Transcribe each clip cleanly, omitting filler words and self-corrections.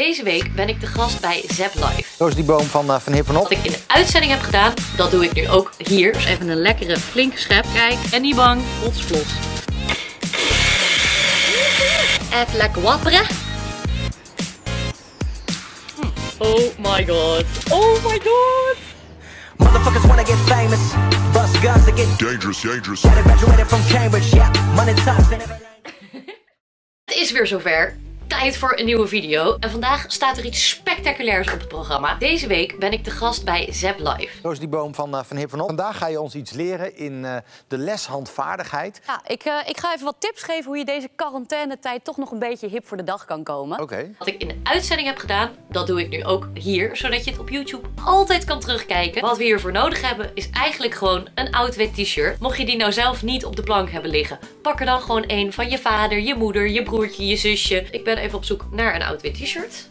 Deze week ben ik de gast bij Zapp Live. Zo is die boom van Hip voor Nop. Wat ik in de uitzending heb gedaan, dat doe ik nu ook hier. Dus even een lekkere flinke schep. Kijk, en niet bang, plots, plots. Even lekker wapperen. Oh my god. Oh my god. Motherfuckers wanna get famous. Bus guns that get dangerous, dangerous. I graduated from Cambridge, yeah. Money talks and everything. Het is weer zover. Tijd voor een nieuwe video. En vandaag staat er iets spectaculairs op het programma. Deze week ben ik de gast bij Zapp Live. Zo is die boom van Hip voor Nop. Vandaag ga je ons iets leren in de les handvaardigheid. Ja, ik ga even wat tips geven hoe je deze quarantainetijd toch nog een beetje hip voor de dag kan komen. Oké. Wat ik in de uitzending heb gedaan, dat doe ik nu ook hier. Zodat je het op YouTube altijd kan terugkijken. Wat we hiervoor nodig hebben is eigenlijk gewoon een oud wit t-shirt. Mocht je die nou zelf niet op de plank hebben liggen, pak er dan gewoon een van je vader, je moeder, je broertje, je zusje. Ik ben even op zoek naar een oud wit t-shirt.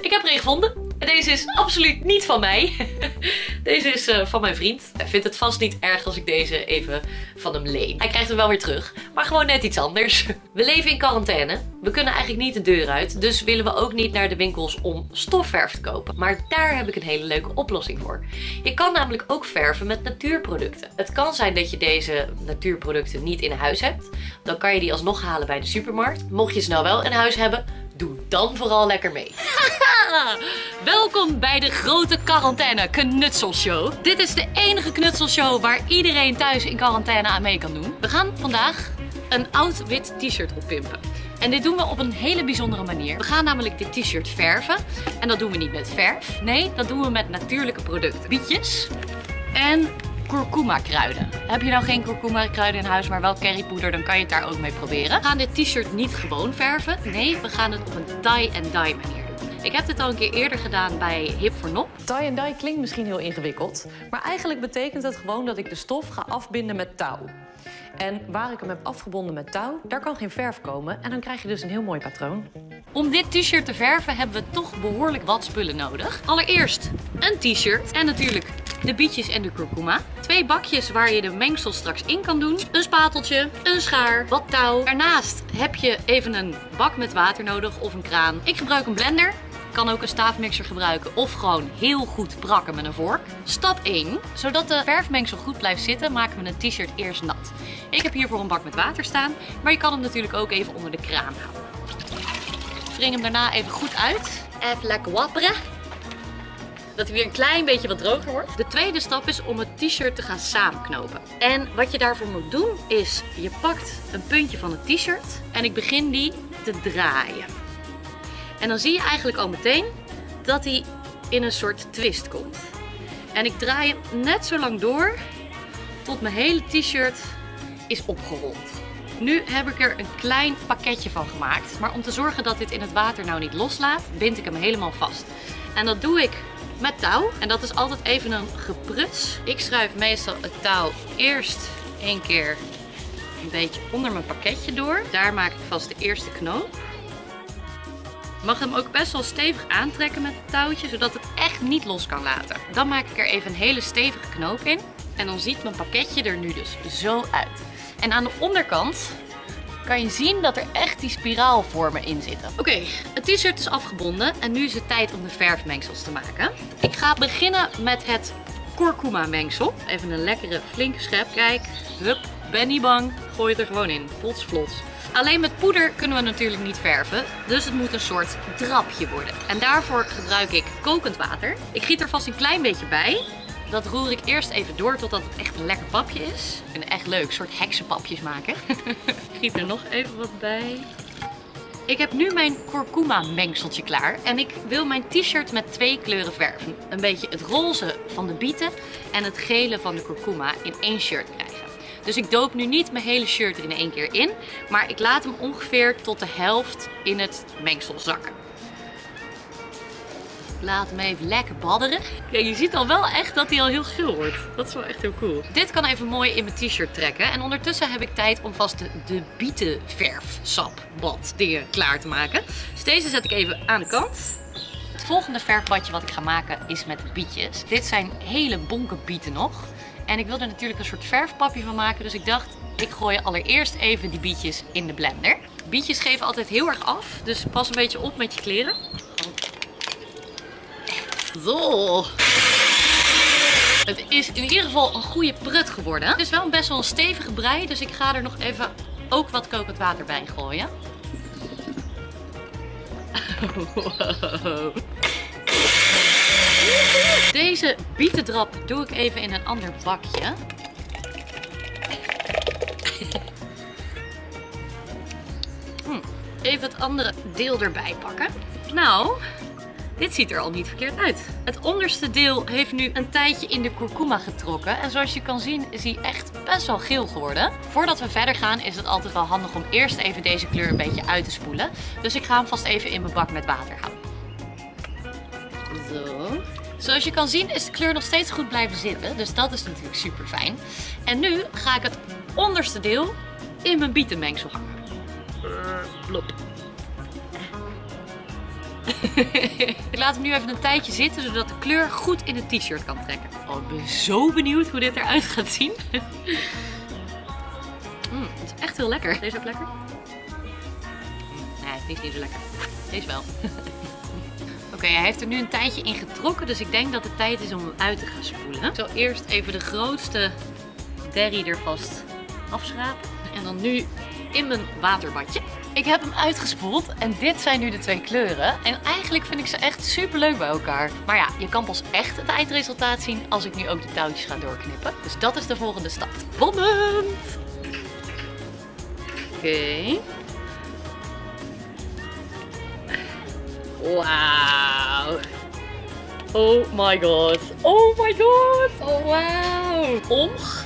Ik heb er een gevonden. En deze is absoluut niet van mij. Deze is van mijn vriend. Hij vindt het vast niet erg als ik deze even van hem leen. Hij krijgt hem wel weer terug. Maar gewoon net iets anders. We leven in quarantaine. We kunnen eigenlijk niet de deur uit. Dus willen we ook niet naar de winkels om stofverf te kopen. Maar daar heb ik een hele leuke oplossing voor. Je kan namelijk ook verven met natuurproducten. Het kan zijn dat je deze natuurproducten niet in huis hebt. Dan kan je die alsnog halen bij de supermarkt. Mocht je ze nou wel in huis hebben, doe dan vooral lekker mee. Welkom bij de grote quarantaine knutselshow. Dit is de enige knutselshow waar iedereen thuis in quarantaine aan mee kan doen. We gaan vandaag een oud wit t-shirt oppimpen. En dit doen we op een hele bijzondere manier. We gaan namelijk dit t-shirt verven. En dat doen we niet met verf. Nee, dat doen we met natuurlijke producten. Bietjes en kurkuma kruiden. Heb je nou geen kurkuma kruiden in huis, maar wel currypoeder, dan kan je het daar ook mee proberen. We gaan dit t-shirt niet gewoon verven. Nee, we gaan het op een dye-and-dye manier. Ik heb dit al een keer eerder gedaan bij Hip voor Nop. Dye and dye klinkt misschien heel ingewikkeld, maar eigenlijk betekent het gewoon dat ik de stof ga afbinden met touw. En waar ik hem heb afgebonden met touw, daar kan geen verf komen en dan krijg je dus een heel mooi patroon. Om dit t-shirt te verven hebben we toch behoorlijk wat spullen nodig. Allereerst een t-shirt en natuurlijk de bietjes en de kurkuma. 2 bakjes waar je de mengsel straks in kan doen. Een spateltje, een schaar, wat touw. Daarnaast heb je even een bak met water nodig of een kraan. Ik gebruik een blender. Je kan ook een staafmixer gebruiken of gewoon heel goed prakken met een vork. Stap 1. Zodat de verfmengsel goed blijft zitten, maken we een t-shirt eerst nat. Ik heb hiervoor een bak met water staan, maar je kan hem natuurlijk ook even onder de kraan houden. Wring hem daarna even goed uit. Even lekker wapperen. Dat hij weer een klein beetje wat droger wordt. De tweede stap is om het t-shirt te gaan samenknopen. En wat je daarvoor moet doen is, je pakt een puntje van het t-shirt en ik begin die te draaien. En dan zie je eigenlijk al meteen dat hij in een soort twist komt. En ik draai hem net zo lang door tot mijn hele t-shirt is opgerold. Nu heb ik er een klein pakketje van gemaakt. Maar om te zorgen dat dit in het water nou niet loslaat, bind ik hem helemaal vast. En dat doe ik met touw. En dat is altijd even een gepruts. Ik schuif meestal het touw eerst één keer een beetje onder mijn pakketje door. Daar maak ik vast de eerste knoop. Je mag hem ook best wel stevig aantrekken met het touwtje, zodat het echt niet los kan laten. Dan maak ik er even een hele stevige knoop in. En dan ziet mijn pakketje er nu dus zo uit. En aan de onderkant kan je zien dat er echt die spiraalvormen in zitten. Oké, het t-shirt is afgebonden en nu is het tijd om de verfmengsels te maken. Ik ga beginnen met het kurkuma mengsel. Even een lekkere flinke schep. Kijk, hup, ben niet bang, gooi het er gewoon in. Plots, plots. Alleen met poeder kunnen we natuurlijk niet verven, dus het moet een soort drapje worden. En daarvoor gebruik ik kokend water. Ik giet er vast een klein beetje bij. Dat roer ik eerst even door totdat het echt een lekker papje is. Ik vind het echt leuk, een soort heksenpapjes maken. Ik giet er nog even wat bij. Ik heb nu mijn kurkuma mengseltje klaar en ik wil mijn t-shirt met 2 kleuren verven. Een beetje het roze van de bieten en het gele van de kurkuma in één shirt krijgen. Dus ik doop nu niet mijn hele shirt er in één keer in, maar ik laat hem ongeveer tot de helft in het mengsel zakken. Ik laat hem even lekker badderen. Kijk, je ziet al wel echt dat hij al heel geel wordt. Dat is wel echt heel cool. Dit kan even mooi in mijn t-shirt trekken. En ondertussen heb ik tijd om vast de bietenverfsapbad dingen klaar te maken. Dus deze zet ik even aan de kant. Het volgende verfbadje wat ik ga maken is met bietjes. Dit zijn hele bonke bieten nog. En ik wilde er natuurlijk een soort verfpapje van maken, dus ik dacht, Ik gooi allereerst even die bietjes in de blender. Bietjes geven altijd heel erg af, dus pas een beetje op met je kleren. Zo. Het is in ieder geval een goede prut geworden. Het is wel best wel een stevige brei, dus ik ga er nog even ook wat kokend water bij gooien. Wow. Deze bietendrap doe ik even in een ander bakje. Even het andere deel erbij pakken. Nou, dit ziet er al niet verkeerd uit. Het onderste deel heeft nu een tijdje in de kurkuma getrokken. En zoals je kan zien is hij echt best wel geel geworden. Voordat we verder gaan is het altijd wel handig om eerst even deze kleur een beetje uit te spoelen. Dus ik ga hem vast even in mijn bak met water houden. Zo. Zoals je kan zien is de kleur nog steeds goed blijven zitten. Dus dat is natuurlijk super fijn. En nu ga ik het onderste deel in mijn bietenmengsel hangen. Plop. Ik laat hem nu even een tijdje zitten, zodat de kleur goed in het t-shirt kan trekken. Oh, ik ben zo benieuwd hoe dit eruit gaat zien. Het is echt heel lekker. Deze ook lekker? Nee, die is niet zo lekker. Deze wel. Oké, hij heeft er nu een tijdje in getrokken, dus ik denk dat het tijd is om hem uit te gaan spoelen. Ik zal eerst even de grootste derrie er vast afschrapen. En dan nu in mijn waterbadje. Ik heb hem uitgespoeld en dit zijn nu de twee kleuren. En eigenlijk vind ik ze echt super leuk bij elkaar. Maar ja, je kan pas echt het eindresultaat zien als ik nu ook de touwtjes ga doorknippen. Dus dat is de volgende stap. Spannend! Oké. Wauw! Oh my god! Oh my god! Oh wauw! Och!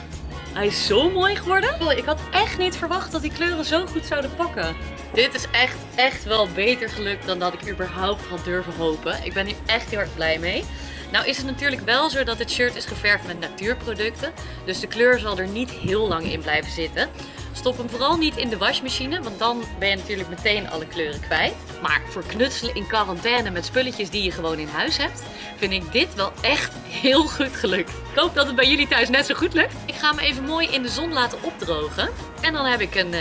Hij is zo mooi geworden. Ik had echt niet verwacht dat die kleuren zo goed zouden pakken. Dit is echt wel beter gelukt dan dat ik überhaupt had durven hopen. Ik ben hier echt heel erg blij mee. Nou is het natuurlijk wel zo dat het shirt is geverfd met natuurproducten. Dus de kleur zal er niet heel lang in blijven zitten. Stop hem vooral niet in de wasmachine, want dan ben je natuurlijk meteen alle kleuren kwijt. Maar voor knutselen in quarantaine met spulletjes die je gewoon in huis hebt, vind ik dit wel echt heel goed gelukt. Ik hoop dat het bij jullie thuis net zo goed lukt. Ik ga hem even mooi in de zon laten opdrogen. En dan heb ik een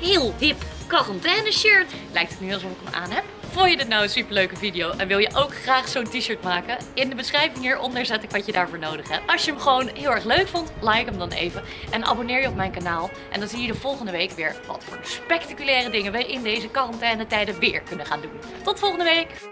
heel hip quarantaine shirt. Lijkt het nu alsof ik hem aan heb. Vond je dit nou een superleuke video en wil je ook graag zo'n t-shirt maken? In de beschrijving hieronder zet ik wat je daarvoor nodig hebt. Als je hem gewoon heel erg leuk vond, like hem dan even en abonneer je op mijn kanaal. En dan zie je de volgende week weer wat voor spectaculaire dingen we in deze quarantaine tijden weer kunnen gaan doen. Tot volgende week!